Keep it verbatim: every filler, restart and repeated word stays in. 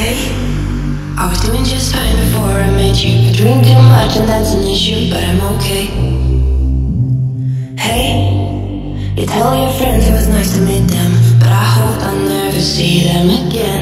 Hey, I was doing just fine before I met you. I drink too much and that's an issue, but I'm okay. Hey, you tell your friends it was nice to meet them, but I hope I'll never see them again.